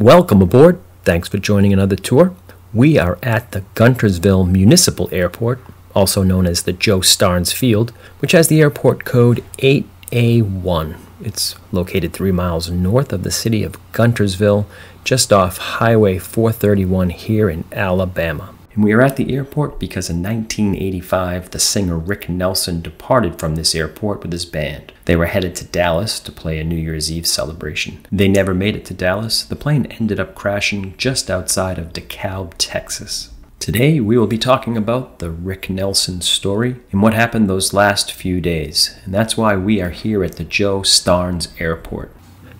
Welcome aboard. Thanks for joining another tour. We are at the Guntersville Municipal Airport, also known as the Joe Starnes Field, which has the airport code 8A1. It's located 3 miles north of the city of Guntersville, just off Highway 431 here in Alabama. And we are at the airport because in 1985, the singer Rick Nelson departed from this airport with his band. They were headed to Dallas to play a New Year's Eve celebration. They never made it to Dallas. The plane ended up crashing just outside of DeKalb, Texas. Today, we will be talking about the Rick Nelson story and what happened those last few days. And that's why we are here at the Joe Starnes Airport.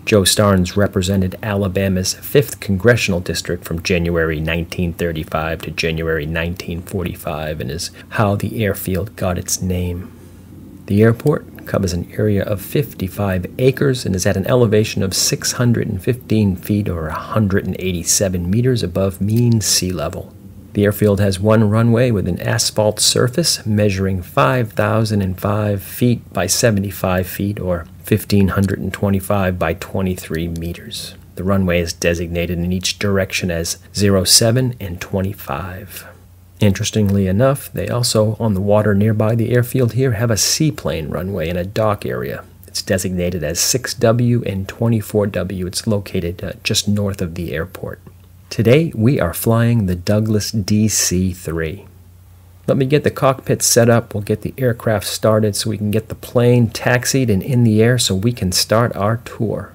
Joe Starnes represented Alabama's 5th Congressional District from January 1935 to January 1945 and is how the airfield got its name. The airport covers an area of 55 acres and is at an elevation of 615 feet or 187 meters above mean sea level. The airfield has one runway with an asphalt surface measuring 5,005 feet by 75 feet or 1,525 by 23 meters. The runway is designated in each direction as 07 and 25. Interestingly enough, they also, on the water nearby the airfield here, have a seaplane runway and a dock area. It's designated as 6W and 24W. It's located just north of the airport. Today, we are flying the Douglas DC-3. Let me get the cockpit set up. We'll get the aircraft started so we can get the plane taxied and in the air so we can start our tour.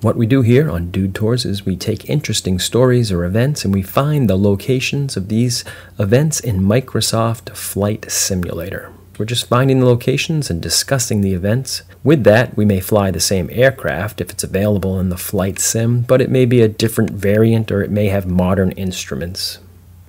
What we do here on Dude Tours is we take interesting stories or events and we find the locations of these events in Microsoft Flight Simulator. We're just finding the locations and discussing the events. With that, we may fly the same aircraft if it's available in the flight sim, but it may be a different variant or it may have modern instruments.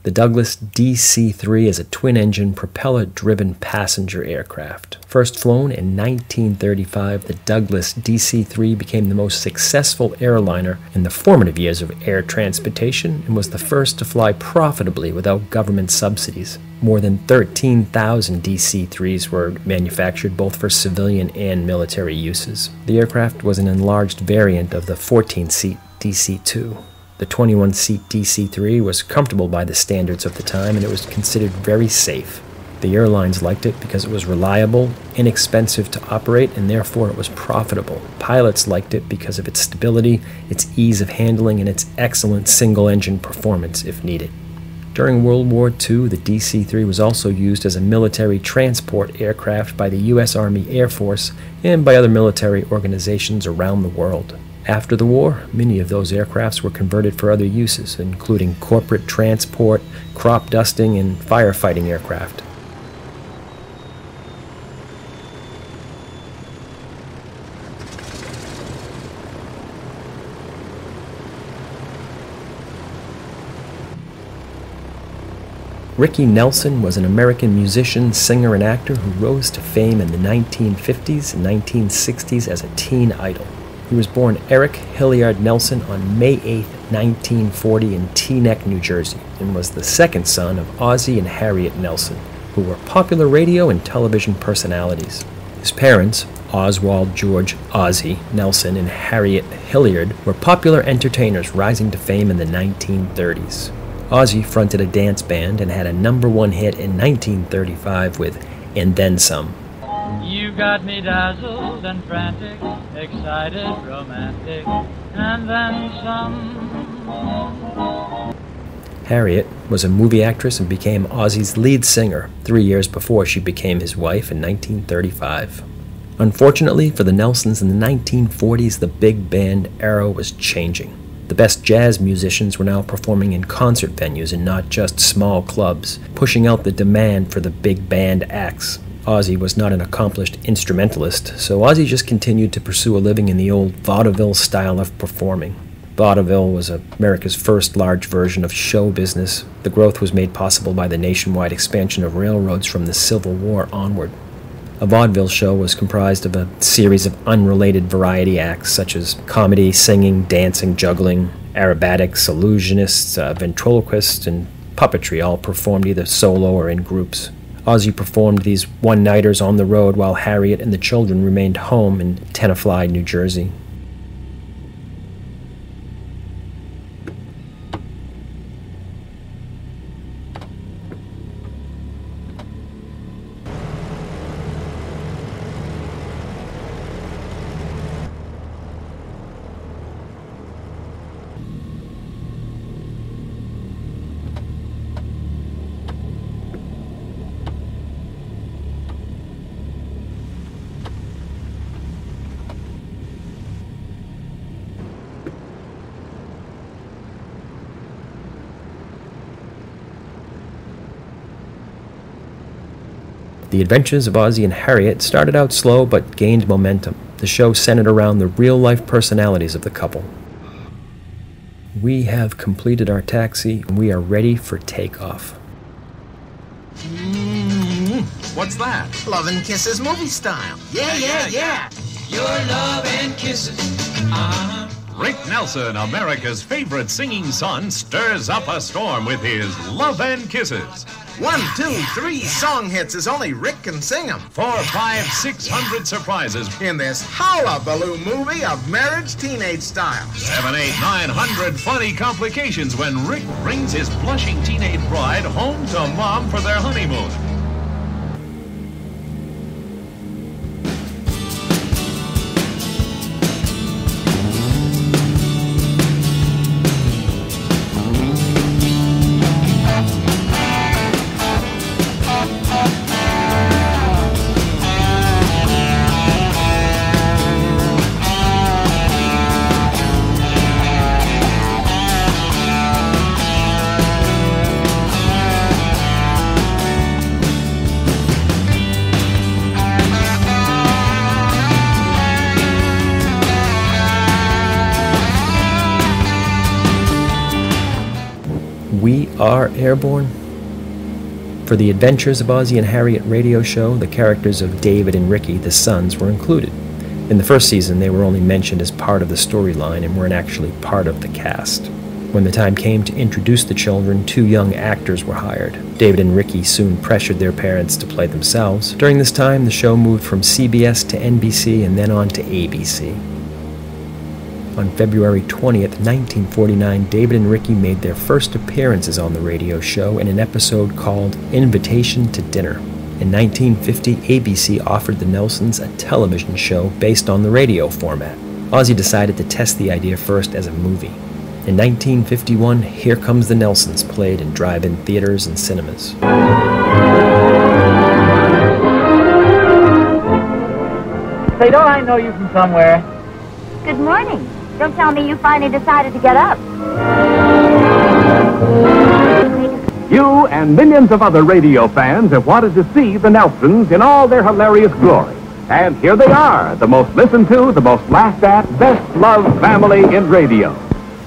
The Douglas DC-3 is a twin-engine, propeller-driven passenger aircraft. First flown in 1935, the Douglas DC-3 became the most successful airliner in the formative years of air transportation and was the first to fly profitably without government subsidies. More than 13,000 DC-3s were manufactured both for civilian and military uses. The aircraft was an enlarged variant of the 14-seat DC-2. The 21-seat DC-3 was comfortable by the standards of the time and it was considered very safe. The airlines liked it because it was reliable, inexpensive to operate, and therefore it was profitable. Pilots liked it because of its stability, its ease of handling, and its excellent single-engine performance if needed. During World War II, the DC-3 was also used as a military transport aircraft by the U.S. Army Air Force and by other military organizations around the world. After the war, many of those aircrafts were converted for other uses, including corporate transport, crop dusting, and firefighting aircraft. Ricky Nelson was an American musician, singer, and actor who rose to fame in the 1950s and 1960s as a teen idol. He was born Eric Hilliard Nelson on May 8, 1940 in Teaneck, New Jersey, and was the second son of Ozzie and Harriet Nelson, who were popular radio and television personalities. His parents, Ozwald George "Ozzie" Nelson and Harriet Hilliard, were popular entertainers rising to fame in the 1930s. Ozzie fronted a dance band and had a number-one hit in 1935 with "And Then Some." You got me dazzled and frantic, excited, romantic, and then some. Harriet was a movie actress and became Ozzie's lead singer 3 years before she became his wife in 1935. Unfortunately for the Nelsons in the 1940s, the big band era was changing. The best jazz musicians were now performing in concert venues and not just small clubs, pushing out the demand for the big band acts. Ozzie was not an accomplished instrumentalist, so Ozzie just continued to pursue a living in the old vaudeville style of performing. Vaudeville was America's first large version of show business. The growth was made possible by the nationwide expansion of railroads from the Civil War onward. A vaudeville show was comprised of a series of unrelated variety acts such as comedy, singing, dancing, juggling, aerobatics, illusionists, ventriloquists, and puppetry, all performed either solo or in groups. Ozzie performed these one-nighters on the road while Harriet and the children remained home in Tenafly, New Jersey. The Adventures of Ozzie and Harriet started out slow but gained momentum. The show centered around the real-life personalities of the couple. We have completed our taxi, and we are ready for takeoff. What's that? Love and Kisses movie style. Yeah. Your love and kisses. Rick Nelson, America's favorite singing son, stirs up a storm with his Love and Kisses. 1, 2, 3 song hits as only Rick can sing them. 4, 5, 600 surprises in this hullabaloo movie of marriage teenage style. 7, 8, 900 funny complications when Rick brings his blushing teenage bride home to Mom for their honeymoon. We are airborne. For the Adventures of Ozzie and Harriet radio show, the characters of David and Ricky, the sons, were included. In the first season, they were only mentioned as part of the storyline and weren't actually part of the cast. When the time came to introduce the children, 2 young actors were hired. David and Ricky soon pressured their parents to play themselves. During this time, the show moved from CBS to NBC and then on to ABC. On February 20th, 1949, David and Ricky made their first appearances on the radio show in an episode called Invitation to Dinner. In 1950, ABC offered the Nelsons a television show based on the radio format. Ozzie decided to test the idea first as a movie. In 1951, Here Comes the Nelsons played in drive-in theaters and cinemas. Say, don't I know you from somewhere? Good morning. Don't tell me you finally decided to get up. You and millions of other radio fans have wanted to see the Nelsons in all their hilarious glory. And here they are, the most listened to, the most laughed at, best-loved family in radio.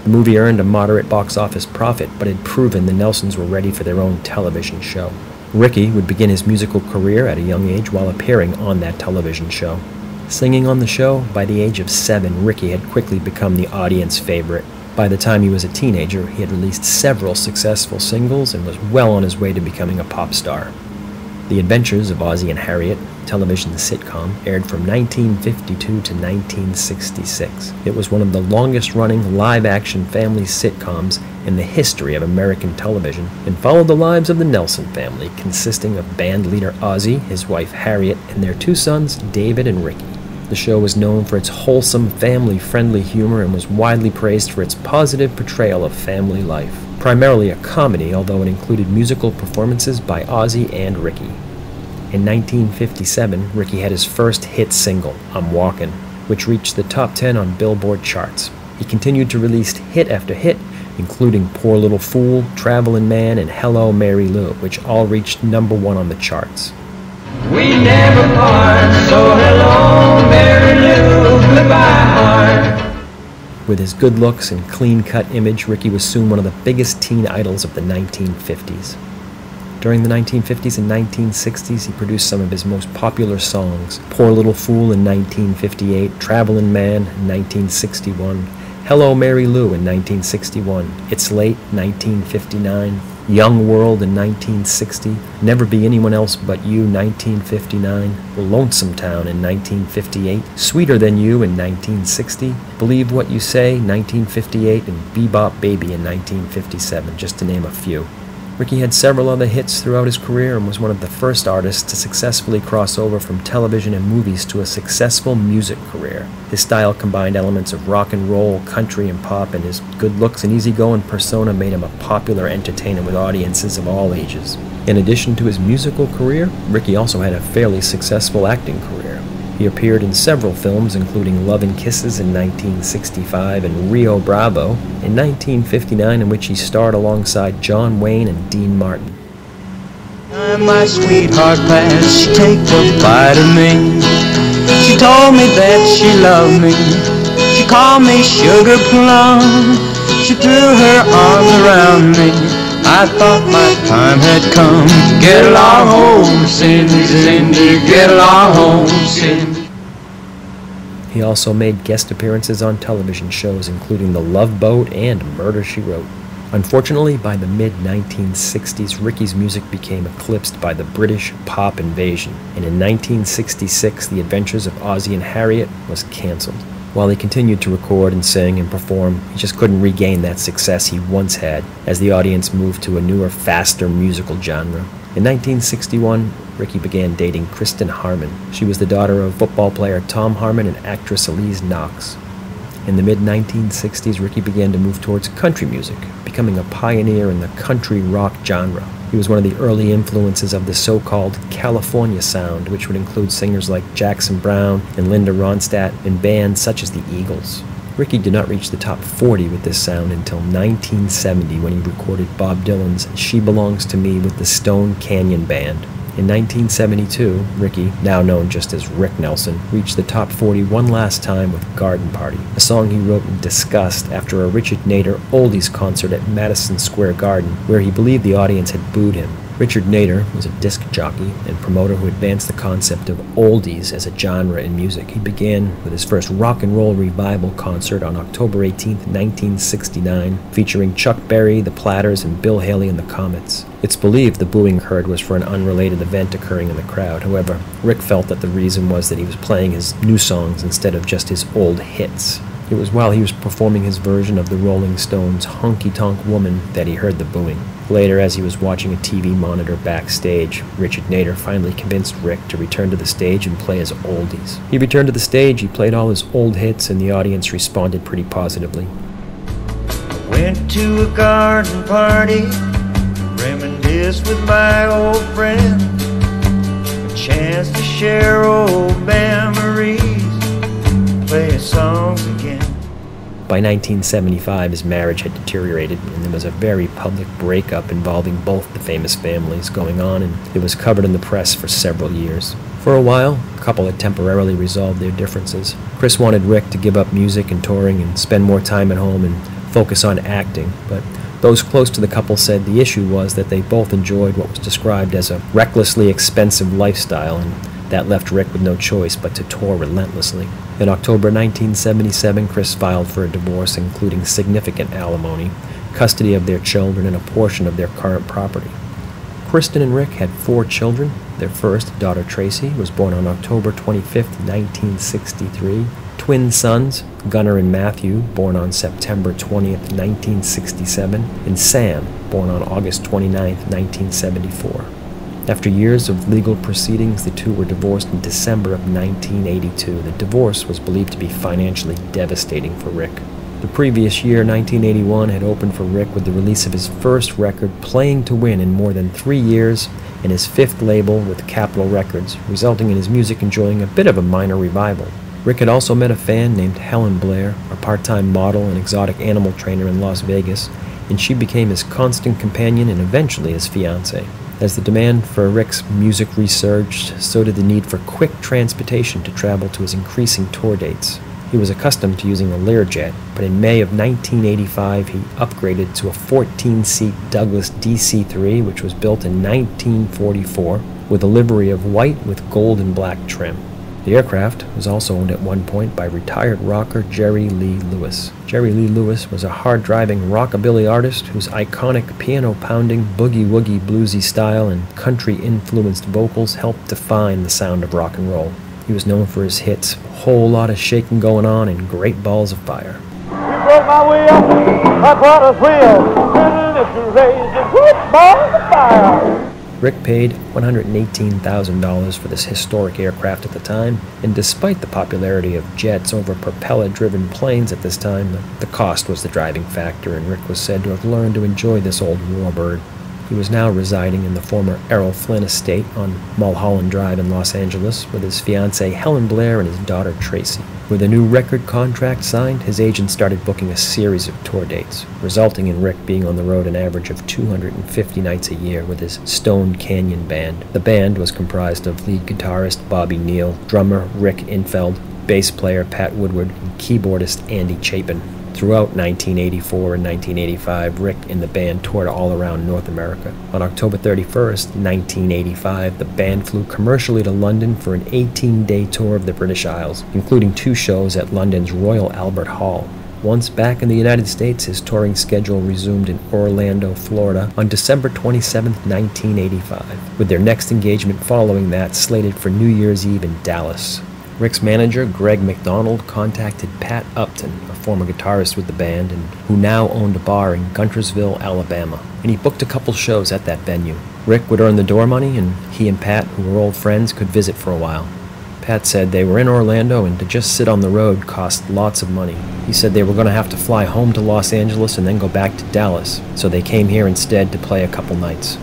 The movie earned a moderate box office profit, but had proven the Nelsons were ready for their own television show. Ricky would begin his musical career at a young age while appearing on that television show. Singing on the show, by the age of 7, Ricky had quickly become the audience favorite. By the time he was a teenager, he had released several successful singles and was well on his way to becoming a pop star. The Adventures of Ozzie and Harriet, television sitcom, aired from 1952 to 1966. It was one of the longest-running live-action family sitcoms in the history of American television and followed the lives of the Nelson family, consisting of band leader Ozzie, his wife Harriet, and their 2 sons, David and Ricky. The show was known for its wholesome, family-friendly humor and was widely praised for its positive portrayal of family life. Primarily a comedy, although it included musical performances by Ozzie and Ricky. In 1957, Ricky had his first hit single, I'm Walkin', which reached the top 10 on Billboard charts. He continued to release hit after hit, including Poor Little Fool, Travelin' Man, and Hello Mary Lou, which all reached #1 on the charts. We never part, so hello, Mary Lou, goodbye, heart. With his good looks and clean-cut image, Ricky was soon one of the biggest teen idols of the 1950s. During the 1950s and 1960s, he produced some of his most popular songs, Poor Little Fool in 1958, Travelin' Man in 1961, Hello Mary Lou in 1961, It's Late 1959, Young World in 1960, Never Be Anyone Else But You 1959, Lonesome Town in 1958, Sweeter Than You in 1960, Believe What You Say 1958, and Bebop Baby in 1957, just to name a few. Ricky had several other hits throughout his career and was one of the first artists to successfully cross over from television and movies to a successful music career. His style combined elements of rock and roll, country, and pop, and his good looks and easygoing persona made him a popular entertainer with audiences of all ages. In addition to his musical career, Ricky also had a fairly successful acting career. He appeared in several films, including Love and Kisses in 1965 and Rio Bravo in 1959, in which he starred alongside John Wayne and Dean Martin. time my sweetheart passed, she take a bite of me. She told me that she loved me, she called me sugar plum. She threw her arms around me, I thought my time had come. Get along home, Cindy, get along home, Cindy. He also made guest appearances on television shows including The Love Boat and Murder, She Wrote. Unfortunately, by the mid-1960s, Ricky's music became eclipsed by the British pop invasion, and in 1966, The Adventures of Ozzie and Harriet was canceled. While he continued to record and sing and perform, he just couldn't regain that success he once had as the audience moved to a newer, faster musical genre. In 1961, Ricky began dating Kristen Harmon. She was the daughter of football player Tom Harmon and actress Elise Knox. In the mid-1960s, Ricky began to move towards country music, becoming a pioneer in the country rock genre. He was one of the early influences of the so-called California sound, which would include singers like Jackson Browne and Linda Ronstadt and bands such as the Eagles. Ricky did not reach the top 40 with this sound until 1970 when he recorded Bob Dylan's She Belongs to Me with the Stone Canyon Band. In 1972, Ricky, now known just as Rick Nelson, reached the top 40 one last time with Garden Party, a song he wrote in disgust after a Richard Nader oldies concert at Madison Square Garden, where he believed the audience had booed him. Richard Nader was a disc jockey and promoter who advanced the concept of oldies as a genre in music. He began with his first rock and roll revival concert on October 18, 1969, featuring Chuck Berry, The Platters, and Bill Haley and the Comets. It's believed the booing heard was for an unrelated event occurring in the crowd. However, Rick felt that the reason was that he was playing his new songs instead of just his old hits. It was while he was performing his version of the Rolling Stones' Honky Tonk Woman that he heard the booing. Later, as he was watching a TV monitor backstage, Richard Nader finally convinced Rick to return to the stage and play his oldies. He returned to the stage, he played all his old hits, and the audience responded pretty positively. I went to a garden party, reminisced with my old friend, a chance to share old memories, play songs again. By 1975, his marriage had deteriorated, and there was a very public breakup involving both the famous families going on, and it was covered in the press for several years. For a while, the couple had temporarily resolved their differences. Chris wanted Rick to give up music and touring and spend more time at home and focus on acting, but those close to the couple said the issue was that they both enjoyed what was described as a recklessly expensive lifestyle, and that left Rick with no choice but to tour relentlessly. In October 1977, Chris filed for a divorce, including significant alimony, custody of their children, and a portion of their current property. Kristen and Rick had 4 children. Their first daughter, Tracy, was born on October 25, 1963. Twin sons, Gunnar and Matthew, born on September 20, 1967, and Sam, born on August 29, 1974. After years of legal proceedings, the two were divorced in December of 1982. The divorce was believed to be financially devastating for Rick. The previous year, 1981, had opened for Rick with the release of his first record, Playing to Win, in more than 3 years, and his 5th label with Capitol Records, resulting in his music enjoying a bit of a minor revival. Rick had also met a fan named Helen Blair, a part-time model and exotic animal trainer in Las Vegas, and she became his constant companion and eventually his fiancée. As the demand for Rick's music resurged, so did the need for quick transportation to travel to his increasing tour dates. He was accustomed to using a Learjet, but in May of 1985 he upgraded to a 14-seat Douglas DC-3, which was built in 1944, with a livery of white with gold and black trim. The aircraft was also owned at one point by retired rocker Jerry Lee Lewis. Jerry Lee Lewis was a hard-driving rockabilly artist whose iconic piano-pounding, boogie-woogie bluesy style and country-influenced vocals helped define the sound of rock and roll. He was known for his hits, Whole Lot of Shakin' Goin' On and Great Balls of Fire. You broke my wheel, my brother's wheel. Rick paid $118,000 for this historic aircraft at the time, and despite the popularity of jets over propeller-driven planes at this time, the cost was the driving factor, and Rick was said to have learned to enjoy this old warbird. He was now residing in the former Errol Flynn estate on Mulholland Drive in Los Angeles with his fiancée Helen Blair and his daughter Tracy. With a new record contract signed, his agent started booking a series of tour dates, resulting in Rick being on the road an average of 250 nights a year with his Stone Canyon Band. The band was comprised of lead guitarist Bobby Neal, drummer Rick Intveld, bass player Pat Woodward, and keyboardist Andy Chapin. Throughout 1984 and 1985, Rick and the band toured all around North America. On October 31st, 1985, the band flew commercially to London for an 18-day tour of the British Isles, including two shows at London's Royal Albert Hall. Once back in the United States, his touring schedule resumed in Orlando, Florida on December 27, 1985, with their next engagement following that slated for New Year's Eve in Dallas. Rick's manager, Greg McDonald, contacted Pat Upton, a former guitarist with the band and who now owned a bar in Guntersville, Alabama, and he booked a couple shows at that venue. Rick would earn the door money, and he and Pat, who were old friends, could visit for a while. Pat said they were in Orlando, and to just sit on the road cost lots of money. He said they were going to have to fly home to Los Angeles and then go back to Dallas, so they came here instead to play a couple nights.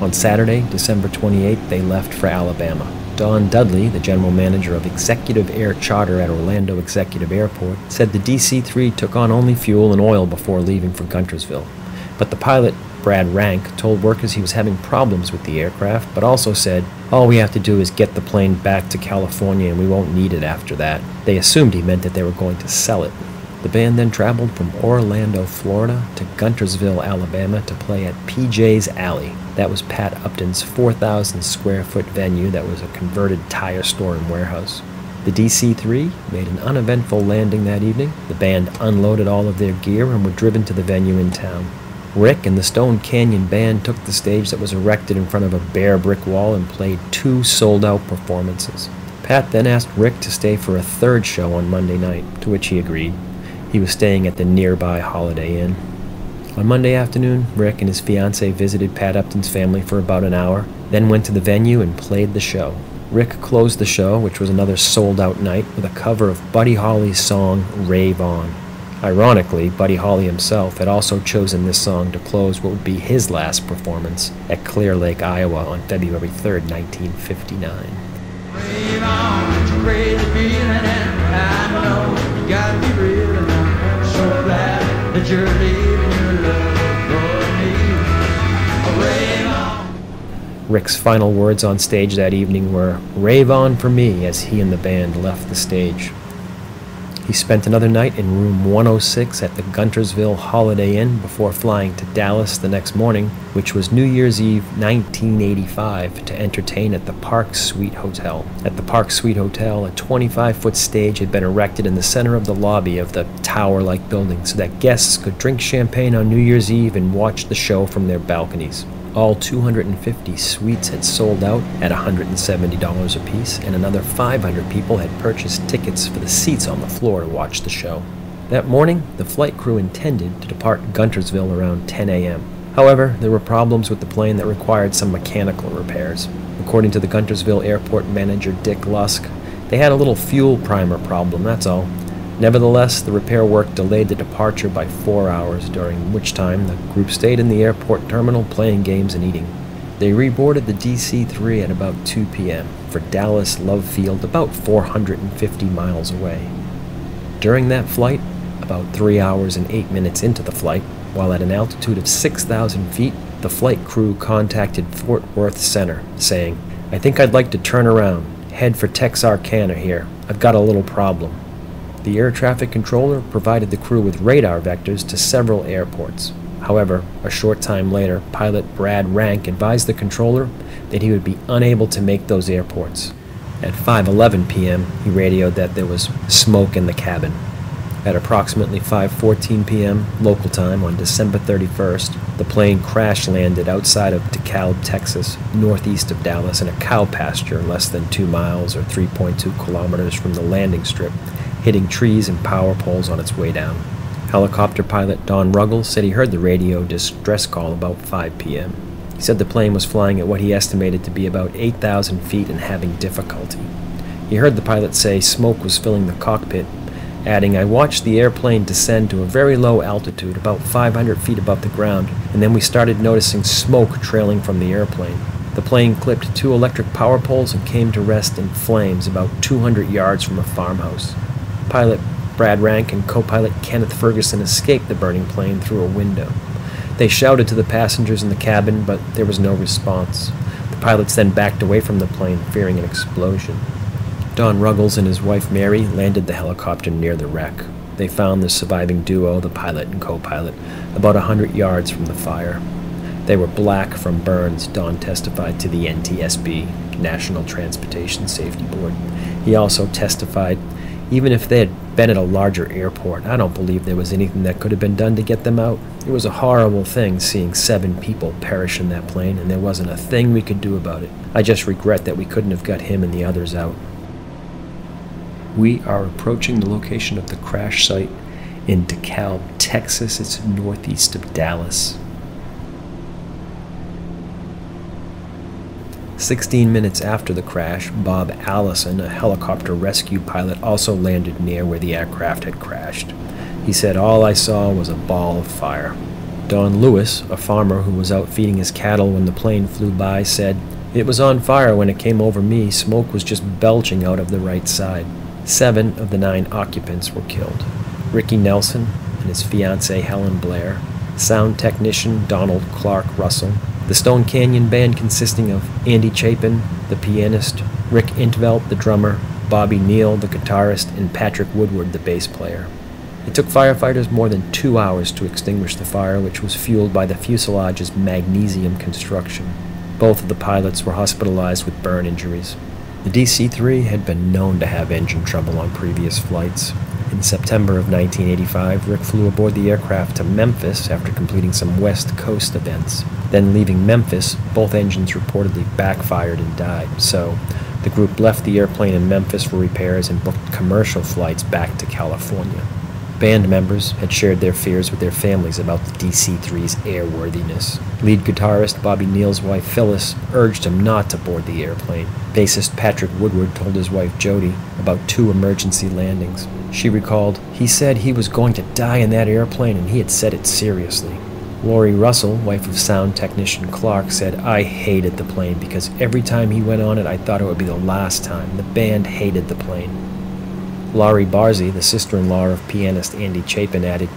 On Saturday, December 28th, they left for Alabama. Don Dudley, the general manager of Executive Air Charter at Orlando Executive Airport, said the DC-3 took on only fuel and oil before leaving for Guntersville. But the pilot, Brad Rank, told workers he was having problems with the aircraft, but also said, "All we have to do is get the plane back to California and we won't need it after that." They assumed he meant that they were going to sell it. The band then traveled from Orlando, Florida to Guntersville, Alabama to play at PJ's Alley. That was Pat Upton's 4,000-square-foot venue that was a converted tire store and warehouse. The DC-3 made an uneventful landing that evening. The band unloaded all of their gear and were driven to the venue in town. Rick and the Stone Canyon Band took the stage that was erected in front of a bare brick wall and played two sold-out performances. Pat then asked Rick to stay for a third show on Monday night, to which he agreed. He was staying at the nearby Holiday Inn. On Monday afternoon, Rick and his fiancée visited Pat Upton's family for about an hour, then went to the venue and played the show. Rick closed the show, which was another sold-out night, with a cover of Buddy Holly's song, Rave On. Ironically, Buddy Holly himself had also chosen this song to close what would be his last performance at Clear Lake, Iowa on February 3, 1959. Rave on, it's a crazy feeling, and I know you gotta be real, and I'm so glad that you're leaving. Rick's final words on stage that evening were, "Rave on for me," as he and the band left the stage. He spent another night in room 106 at the Guntersville Holiday Inn before flying to Dallas the next morning, which was New Year's Eve 1985, to entertain at the Park Suite Hotel. At the Park Suite Hotel, a 25-foot stage had been erected in the center of the lobby of the tower-like building so that guests could drink champagne on New Year's Eve and watch the show from their balconies. All 250 suites had sold out at $170 apiece, and another 500 people had purchased tickets for the seats on the floor to watch the show. That morning, the flight crew intended to depart Guntersville around 10 a.m. However, there were problems with the plane that required some mechanical repairs. According to the Guntersville airport manager Dick Lusk, they had a little fuel primer problem, that's all. Nevertheless, the repair work delayed the departure by 4 hours, during which time the group stayed in the airport terminal playing games and eating. They reboarded the DC-3 at about 2 p.m. for Dallas Love Field, about 450 miles away. During that flight, about 3 hours and 8 minutes into the flight, while at an altitude of 6,000 feet, the flight crew contacted Fort Worth Center, saying, "I think I'd like to turn around, head for Texarkana here. I've got a little problem." The air traffic controller provided the crew with radar vectors to several airports. However, a short time later, pilot Brad Rank advised the controller that he would be unable to make those airports. At 5:11 p.m., he radioed that there was smoke in the cabin. At approximately 5:14 p.m. local time on December 31st, the plane crash-landed outside of DeKalb, Texas, northeast of Dallas, in a cow pasture less than 2 miles or 3.2 kilometers from the landing strip, hitting trees and power poles on its way down. Helicopter pilot Don Ruggles said he heard the radio distress call about 5 p.m. He said the plane was flying at what he estimated to be about 8,000 feet and having difficulty. He heard the pilot say smoke was filling the cockpit, adding, "I watched the airplane descend to a very low altitude, about 500 feet above the ground, and then we started noticing smoke trailing from the airplane. The plane clipped 2 electric power poles and came to rest in flames about 200 yards from a farmhouse." Pilot Brad Rank and co-pilot Kenneth Ferguson escaped the burning plane through a window. They shouted to the passengers in the cabin, but there was no response. The pilots then backed away from the plane, fearing an explosion. Don Ruggles and his wife Mary landed the helicopter near the wreck. They found the surviving duo, the pilot and co-pilot, about 100 yards from the fire. They were black from burns, Don testified to the NTSB, National Transportation Safety Board. He also testified, even if they had been at a larger airport, I don't believe there was anything that could have been done to get them out. It was a horrible thing seeing 7 people perish in that plane, and there wasn't a thing we could do about it. I just regret that we couldn't have got him and the others out. We are approaching the location of the crash site in DeKalb, Texas. It's northeast of Dallas. 16 minutes after the crash, Bob Allison, a helicopter rescue pilot, also landed near where the aircraft had crashed. He said, "All I saw was a ball of fire." Don Lewis, a farmer who was out feeding his cattle when the plane flew by, said, "It was on fire when it came over me. Smoke was just belching out of the right side." 7 of the 9 occupants were killed. Ricky Nelson and his fiancée Helen Blair, sound technician Donald Clark Russell, the Stone Canyon Band consisting of Andy Chapin, the pianist, Rick Intveld, the drummer, Bobby Neal, the guitarist, and Patrick Woodward, the bass player. It took firefighters more than 2 hours to extinguish the fire, which was fueled by the fuselage's magnesium construction. Both of the pilots were hospitalized with burn injuries. The DC-3 had been known to have engine trouble on previous flights. In September of 1985, Rick flew aboard the aircraft to Memphis after completing some West Coast events. Then leaving Memphis, both engines reportedly backfired and died, so the group left the airplane in Memphis for repairs and booked commercial flights back to California. Band members had shared their fears with their families about the DC-3's airworthiness. Lead guitarist Bobby Neal's wife Phyllis urged him not to board the airplane. Bassist Patrick Woodward told his wife Jody about 2 emergency landings. She recalled, "He said he was going to die in that airplane, and he had said it seriously." Lori Russell, wife of sound technician Clark, said, "I hated the plane because every time he went on it, I thought it would be the last time. The band hated the plane." Laurie Barzy, the sister-in-law of pianist Andy Chapin, added,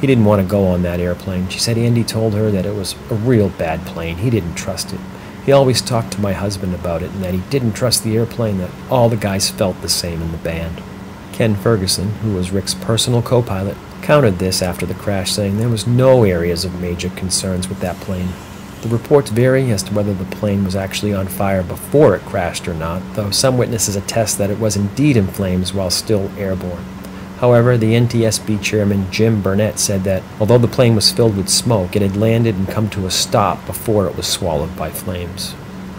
"He didn't want to go on that airplane." She said Andy told her that it was a real bad plane. He didn't trust it. "He always talked to my husband about it and that he didn't trust the airplane, that all the guys felt the same in the band." Ken Ferguson, who was Rick's personal co-pilot, countered this after the crash, saying there was no areas of major concerns with that plane. The reports vary as to whether the plane was actually on fire before it crashed or not, though some witnesses attest that it was indeed in flames while still airborne. However, the NTSB chairman Jim Burnett said that, although the plane was filled with smoke, it had landed and come to a stop before it was swallowed by flames.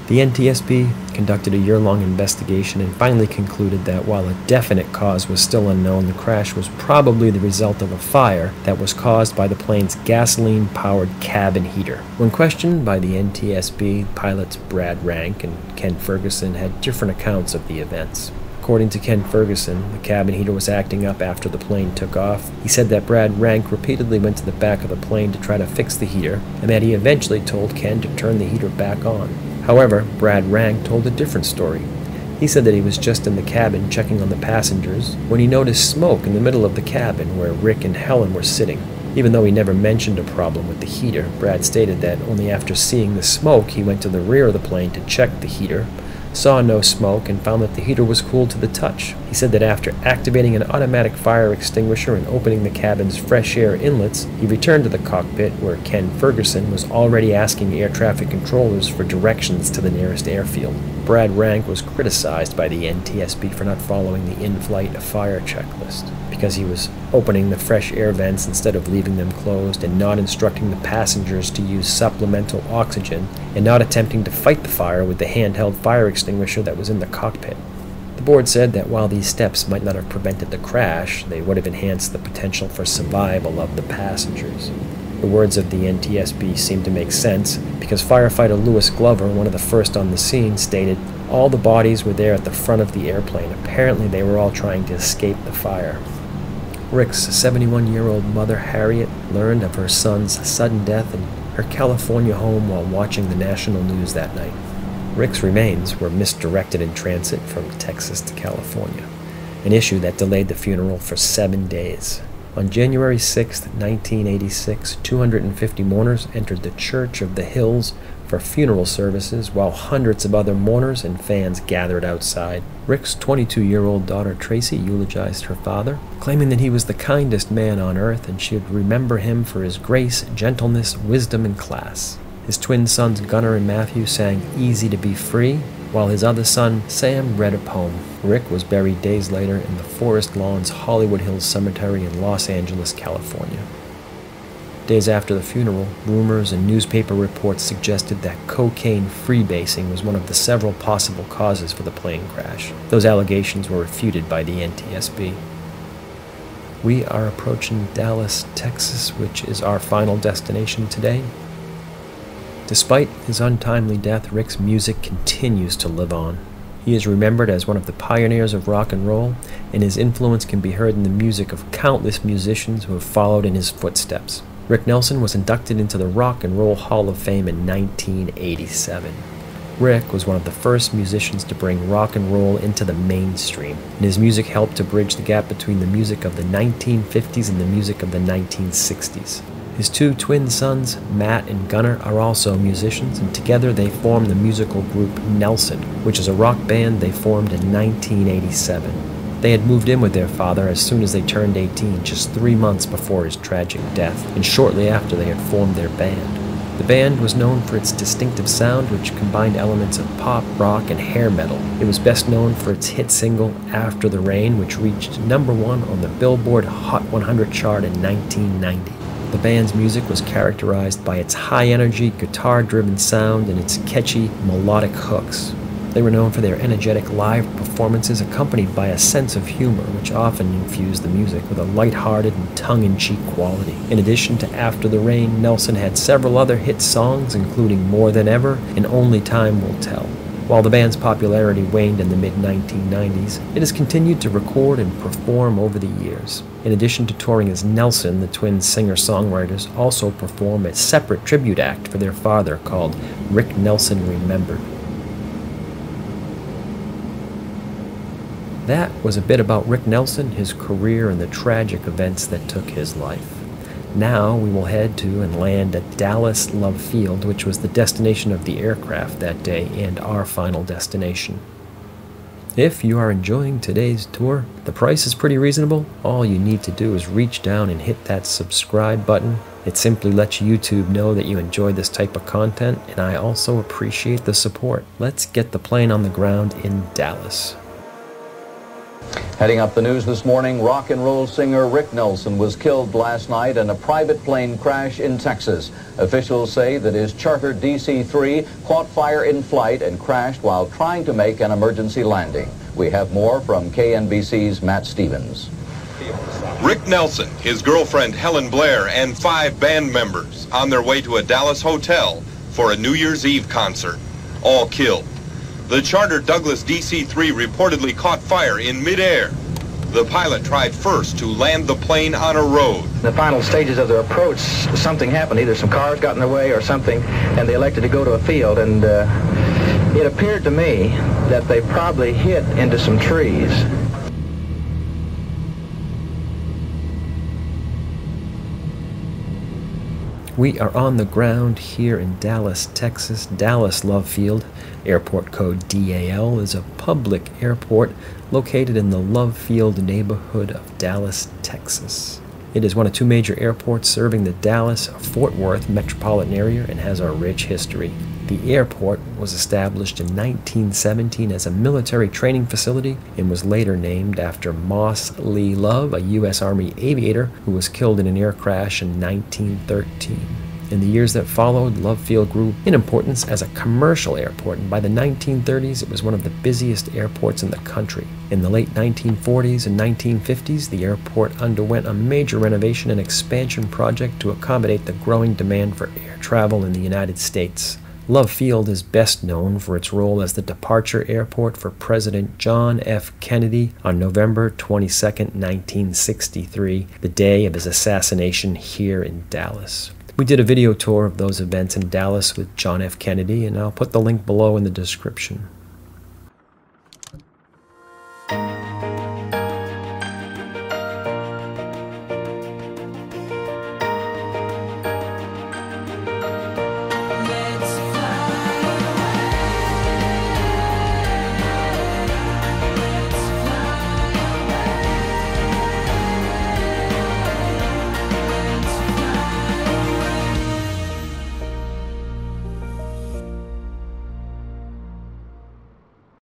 The NTSB conducted a year-long investigation and finally concluded that while a definite cause was still unknown, the crash was probably the result of a fire that was caused by the plane's gasoline-powered cabin heater. When questioned by the NTSB, pilots Brad Rank and Ken Ferguson had different accounts of the events. According to Ken Ferguson, the cabin heater was acting up after the plane took off. He said that Brad Rank repeatedly went to the back of the plane to try to fix the heater, and that he eventually told Ken to turn the heater back on. However, Brad Rank told a different story. He said that he was just in the cabin checking on the passengers when he noticed smoke in the middle of the cabin where Rick and Helen were sitting. Even though he never mentioned a problem with the heater, Brad stated that only after seeing the smoke he went to the rear of the plane to check the heater, saw no smoke, and found that the heater was cool to the touch. He said that after activating an automatic fire extinguisher and opening the cabin's fresh air inlets, he returned to the cockpit where Ken Ferguson was already asking air traffic controllers for directions to the nearest airfield. Brad Rank was criticized by the NTSB for not following the in-flight fire checklist, because he was opening the fresh air vents instead of leaving them closed, and not instructing the passengers to use supplemental oxygen, and not attempting to fight the fire with the handheld fire extinguisher that was in the cockpit. The board said that while these steps might not have prevented the crash, they would have enhanced the potential for survival of the passengers. The words of the NTSB seemed to make sense, because firefighter Lewis Glover, one of the first on the scene, stated, "All the bodies were there at the front of the airplane. Apparently they were all trying to escape the fire." Rick's 71-year-old mother, Harriet, learned of her son's sudden death in her California home while watching the national news that night. Rick's remains were misdirected in transit from Texas to California. an issue that delayed the funeral for 7 days. On January 6, 1986, 250 mourners entered the Church of the Hills for funeral services, while hundreds of other mourners and fans gathered outside. Rick's 22-year-old daughter Tracy eulogized her father, claiming that he was the kindest man on earth and she would remember him for his grace, gentleness, wisdom, and class. His twin sons Gunnar and Matthew sang "Easy to Be Free," while his other son Sam read a poem. Rick was buried days later in the Forest Lawn's Hollywood Hills Cemetery in Los Angeles, California. Days after the funeral, rumors and newspaper reports suggested that cocaine freebasing was one of the several possible causes for the plane crash. Those allegations were refuted by the NTSB. We are approaching Dallas, Texas, which is our final destination today. Despite his untimely death, Rick's music continues to live on. He is remembered as one of the pioneers of rock and roll, and his influence can be heard in the music of countless musicians who have followed in his footsteps. Rick Nelson was inducted into the Rock and Roll Hall of Fame in 1987. Rick was one of the first musicians to bring rock and roll into the mainstream, and his music helped to bridge the gap between the music of the 1950s and the music of the 1960s. His two twin sons, Matt and Gunnar, are also musicians, and together they form the musical group Nelson, which is a rock band they formed in 1987. They had moved in with their father as soon as they turned 18, just 3 months before his tragic death, and shortly after they had formed their band. The band was known for its distinctive sound, which combined elements of pop, rock, and hair metal. It was best known for its hit single, After the Rain, which reached #1 on the Billboard Hot 100 chart in 1990. The band's music was characterized by its high-energy, guitar-driven sound and its catchy, melodic hooks. They were known for their energetic live performances accompanied by a sense of humor, which often infused the music with a lighthearted and tongue-in-cheek quality. In addition to After the Rain, Nelson had several other hit songs, including More Than Ever and Only Time Will Tell. While the band's popularity waned in the mid-1990s, it has continued to record and perform over the years. In addition to touring as Nelson, the twin singer-songwriters also perform a separate tribute act for their father called Rick Nelson Remembered. That was a bit about Rick Nelson, his career, and the tragic events that took his life. Now we will head to and land at Dallas Love Field, which was the destination of the aircraft that day and our final destination. If you are enjoying today's tour, the price is pretty reasonable. All you need to do is reach down and hit that subscribe button. It simply lets YouTube know that you enjoy this type of content, and I also appreciate the support. Let's get the plane on the ground in Dallas. Heading up the news this morning, rock and roll singer Rick Nelson was killed last night in a private plane crash in Texas. Officials say that his charter DC-3 caught fire in flight and crashed while trying to make an emergency landing. We have more from KNBC's Matt Stevens. Rick Nelson, his girlfriend Helen Blair, and 5 band members on their way to a Dallas hotel for a New Year's Eve concert, all killed. The charter Douglas DC-3 reportedly caught fire in midair. The pilot tried first to land the plane on a road. In the final stages of their approach, something happened. Either some cars got in their way or something, and they elected to go to a field. And it appeared to me that they probably hit into some trees. We are on the ground here in Dallas, Texas. Dallas Love Field, airport code DAL, is a public airport located in the Love Field neighborhood of Dallas, Texas. It is one of 2 major airports serving the Dallas-Fort Worth metropolitan area and has a rich history. The airport was established in 1917 as a military training facility and was later named after Moss Lee Love, a U.S. Army aviator who was killed in an air crash in 1913. In the years that followed, Love Field grew in importance as a commercial airport, and by the 1930s it was one of the busiest airports in the country. In the late 1940s and 1950s, the airport underwent a major renovation and expansion project to accommodate the growing demand for air travel in the United States. Love Field is best known for its role as the departure airport for President John F. Kennedy on November 22, 1963, the day of his assassination here in Dallas. We did a video tour of those events in Dallas with John F. Kennedy, and I'll put the link below in the description.